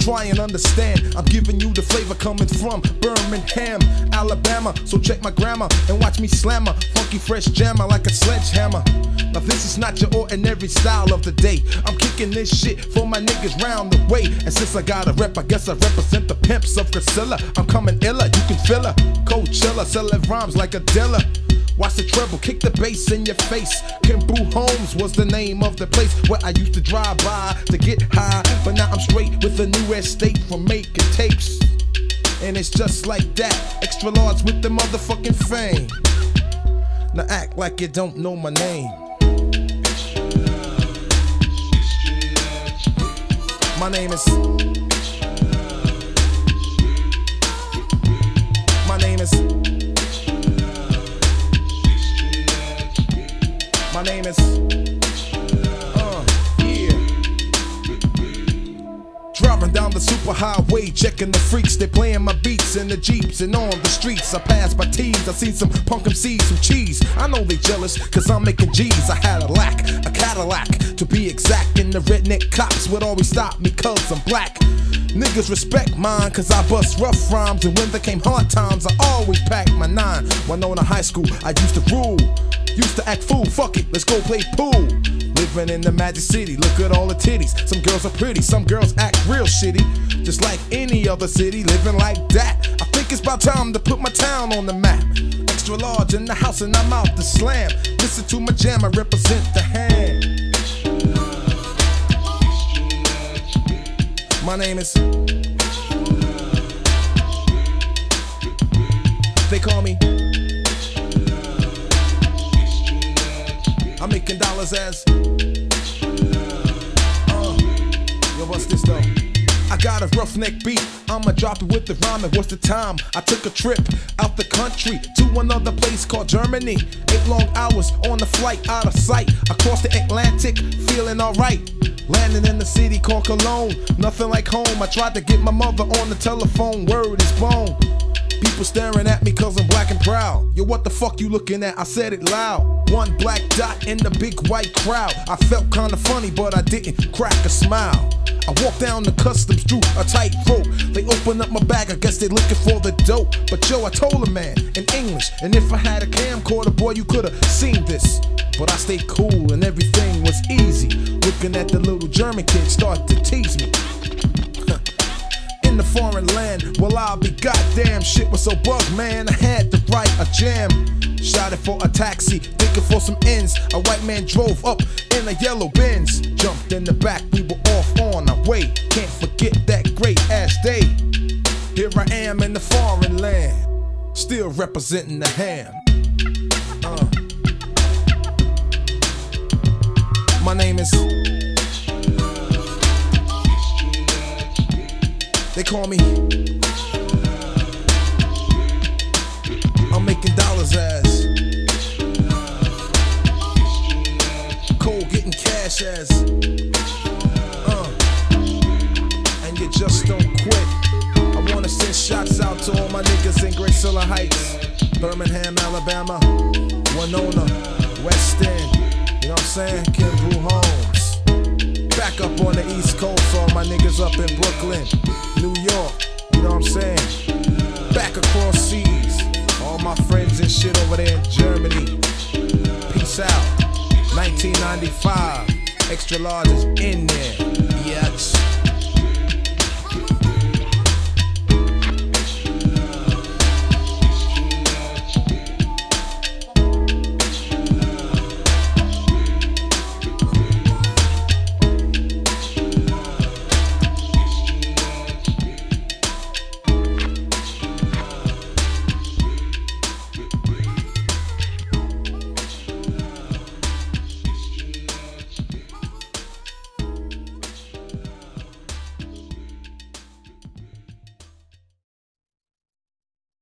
try and understand. I'm giving you the flavor coming from Birmingham, Alabama. So check my grammar and watch me slammer. Funky fresh jammer like a sledgehammer. Now this is not your ordinary style of the day. I'm kicking this shit for my niggas round the way. And since I got a rep, I guess I represent the pimps of Grisilla. I'm coming illa, you can feel her. Coachella, selling rhymes like a dealer. Watch the treble, kick the bass in your face. Kempo Homes was the name of the place where I used to drive by to get high. But now I'm straight with a new estate from Make It Takes. And it's just like that, extra large with the motherfucking fame. Now act like you don't know my name. My name is... my name is... my name is, yeah. Driving down the superhighway, checking the freaks. They playing my beats in the jeeps and on the streets. I pass by T's, I seen some punk MCs, some cheese. I know they jealous, cause I'm making G's. I had a Cadillac, to be exact. And the redneck cops would always stop me cause I'm black. Niggas respect mine, cause I bust rough rhymes. And when there came hard times, I always packed my nine. Winona high school, I used to rule. Used to act fool, fuck it, let's go play pool. Living in the magic city, look at all the titties. Some girls are pretty, some girls act real shitty. Just like any other city, living like that. I think it's about time to put my town on the map. Extra large in the house and I'm out to slam. Listen to my jam, I represent the hand. My name is... they call me... I'm making dollars as yo, what's this though? I got a roughneck beat, I'ma drop it with the rhyme. And what's the time? I took a trip out the country to another place called Germany. 8 long hours on the flight, out of sight. I crossed the Atlantic, feeling alright. Landing in the city called Cologne, nothing like home. I tried to get my mother on the telephone, word is bone. People staring at me cause I'm black and proud. Yo, what the fuck you looking at? I said it loud. One black dot in the big white crowd. I felt kinda funny but I didn't crack a smile. I walked down the customs through a tight rope. They opened up my bag, I guess they looking for the dope. But yo, I told a man in English. And if I had a camcorder, boy, you could've seen this. But I stayed cool and everything was easy. Looking at the little German kid start to tease me. In the foreign land, well I'll be goddamn. Shit was so bugged, man, I had to write a jam. Shouted for a taxi, thinking for some ends. A white man drove up in a yellow Benz. Jumped in the back, we were off on our way. Can't forget that great ass day. Here I am in the foreign land, still representing the ham. My name is... they call me... I'm making dollars as... cold getting cash as... and you just don't quit. I wanna send shots out to all my niggas in Grisilla Heights, Birmingham, Alabama, Winona, West End, you know what I'm saying? Kimbro Homes. Back up on the East Coast for all my niggas up in Brooklyn, New York, you know what I'm saying? Back across seas, all my friends and shit over there in Germany. Peace out. 1995, extra large is in there. Yeah.